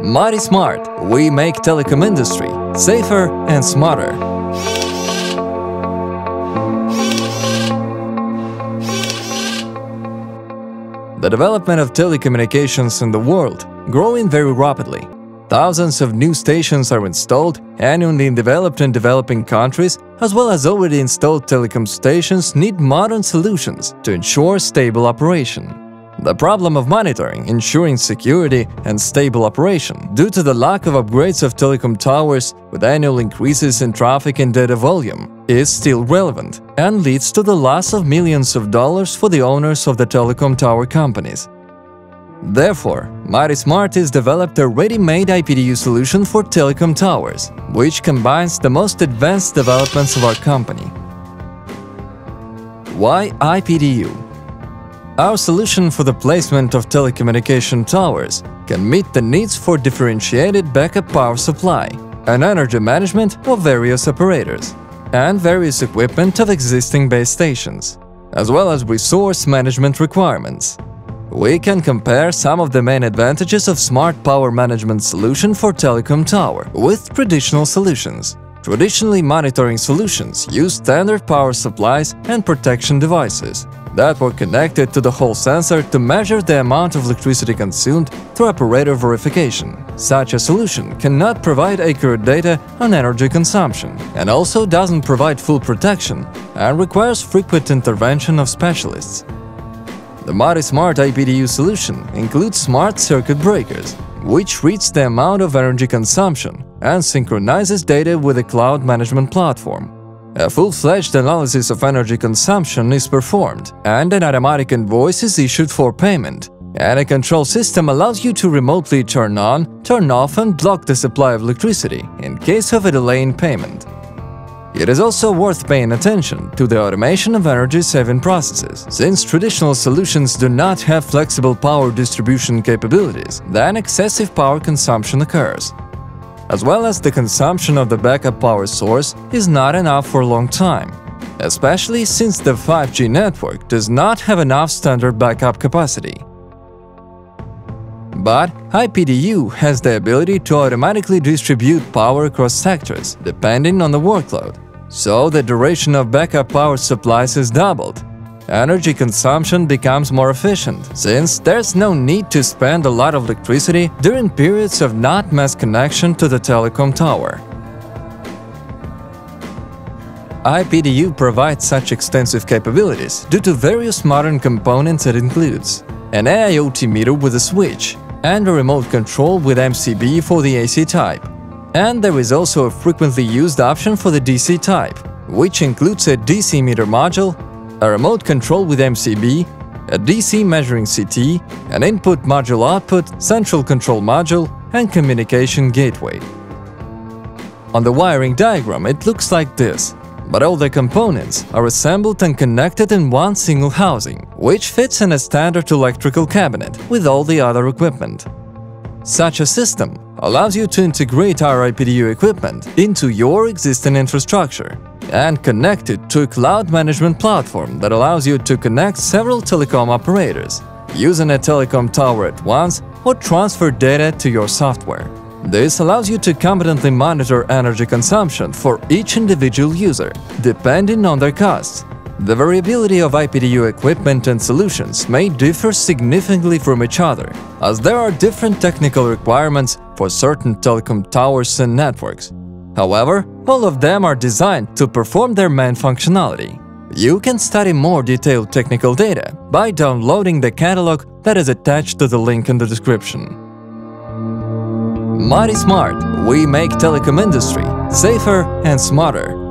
MatiSmart, we make telecom industry safer and smarter. The development of telecommunications in the world growing very rapidly. Thousands of new stations are installed annually in developed and developing countries, as well as already installed telecom stations need modern solutions to ensure stable operation. The problem of monitoring, ensuring security and stable operation due to the lack of upgrades of telecom towers with annual increases in traffic and data volume is still relevant and leads to the loss of millions of dollars for the owners of the telecom tower companies. Therefore, MatiSmart has developed a ready-made IPDU solution for telecom towers, which combines the most advanced developments of our company. Why IPDU? Our solution for the placement of telecommunication towers can meet the needs for differentiated backup power supply and energy management of various operators and various equipment of existing base stations, as well as resource management requirements. We can compare some of the main advantages of smart power management solution for telecom tower with traditional solutions. Traditionally, monitoring solutions use standard power supplies and protection devices that were connected to the hall sensor to measure the amount of electricity consumed through operator verification. Such a solution cannot provide accurate data on energy consumption and also doesn't provide full protection and requires frequent intervention of specialists. The MatiSmart IPDU solution includes smart circuit breakers, which reads the amount of energy consumption and synchronizes data with a cloud management platform. A full-fledged analysis of energy consumption is performed, and an automatic invoice is issued for payment, and a control system allows you to remotely turn on, turn off and block the supply of electricity in case of a delay in payment. It is also worth paying attention to the automation of energy-saving processes. Since traditional solutions do not have flexible power distribution capabilities, then excessive power consumption occurs. As well as the consumption of the backup power source is not enough for a long time, especially since the 5G network does not have enough standard backup capacity. But IPDU has the ability to automatically distribute power across sectors depending on the workload, so the duration of backup power supplies is doubled. Energy consumption becomes more efficient, since there's no need to spend a lot of electricity during periods of not mass connection to the telecom tower. IPDU provides such extensive capabilities due to various modern components it includes: an AIoT meter with a switch, and a remote control with MCB for the AC type. And there is also a frequently used option for the DC type, which includes a DC meter module, a remote control with MCB, a DC measuring CT, an input module output, central control module, and communication gateway. On the wiring diagram it looks like this, but all the components are assembled and connected in one single housing, which fits in a standard electrical cabinet with all the other equipment. Such a system allows you to integrate our IPDU equipment into your existing infrastructure and connect it to a cloud management platform that allows you to connect several telecom operators using a telecom tower at once or transfer data to your software. This allows you to competently monitor energy consumption for each individual user, depending on their costs. The variability of IPDU equipment and solutions may differ significantly from each other, as there are different technical requirements for certain telecom towers and networks. However, all of them are designed to perform their main functionality. You can study more detailed technical data by downloading the catalog that is attached to the link in the description. MatiSmart, we make telecom industry safer and smarter.